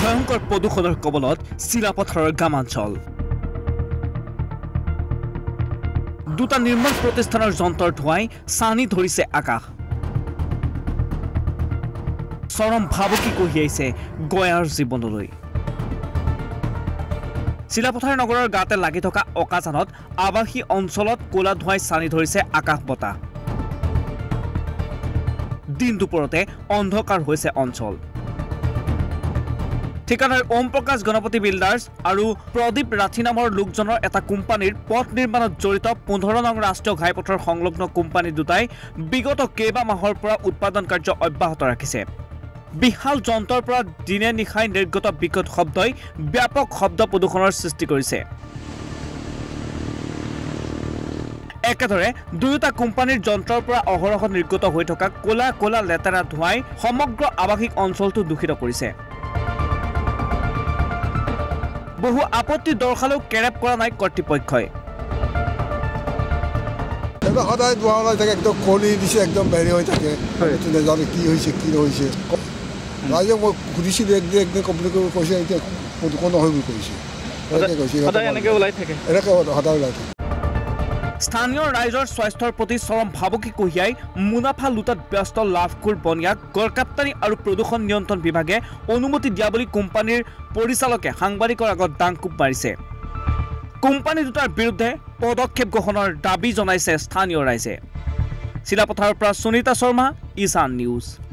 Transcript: ভয়ঙ্কর প্ৰদূষণৰ কবলত চিলাপথাৰৰ গ্ৰামাঞ্চল দুটা নিৰ্মাণ প্ৰতিষ্ঠানৰ যন্ত্ৰৰ ধোঁৱাই সানি ধৰিছে আকাশ চৰম ভাবুকি কঢ়িয়াইছে গয়াৰ জীৱনলৈ চিলাপথাৰ নগৰৰ গাতে লাগি থকা অকাজানত আবাসী অঞ্চলত কোলা ধোঁৱাই সানি ধৰিছে আকাশ বতা दिन दुपरते अंधकार अंचल ठिकानार ओम प्रकाश गणपति बिल्डार्स और प्रदीप राठी नाम लोकजन एटा कोम्पानीर पथ निर्माण जड़ित 15 नং राष्ट्रीय घाईपथर संलग्न कोम्पानी दुटाई विगत केबा माहर परा उत्पादन कार्य अब्याहत राखिसे विशाल जंतर परा दिने निशाय निर्गत विकट शब्दय व्यापक शब्द प्रदूषणर सृष्टि करिसे एकेदरे दुयोटा कोम्पानीर जंत्रों पर अहरह निर्गत हो थका कोला कोला लेतेरा धुआई समग्र आवासिक अंचल दूषित करिसे बहु आपत्ति दर्शालो केरेप करा नाइ कर्तृपक्षय एबा हदाय धुआ लय थके एकदम कोली दिसे एकदम बेरि होय थके तुने जाने की होइसे की होइसे राजे मो खुदिसि देख देख कमप्लीट कइसे आइते कोन होइबो कइसे हदाय एनेके उलाय थके एनेके हदाय उलाय थके स्थानीय राइजर स्वास्थ्यर प्रति चरम भावुकी कहियाई मुनाफा लुटात व्यस्त लाभखोर बनियाक गड़काप्तानी और प्रदूषण नियंत्रण विभागे अनुमति दिया कोम्पानीर परिचालके सांबादिकर आगत डांगकूप मारिसे कोम्पानी दुटार विरुद्धे पदक्षेप ग्रहणर दाबी जनाइसे स्थानीय राइजे। शिलापथार सुनीता शर्मा, ईशान न्यूज।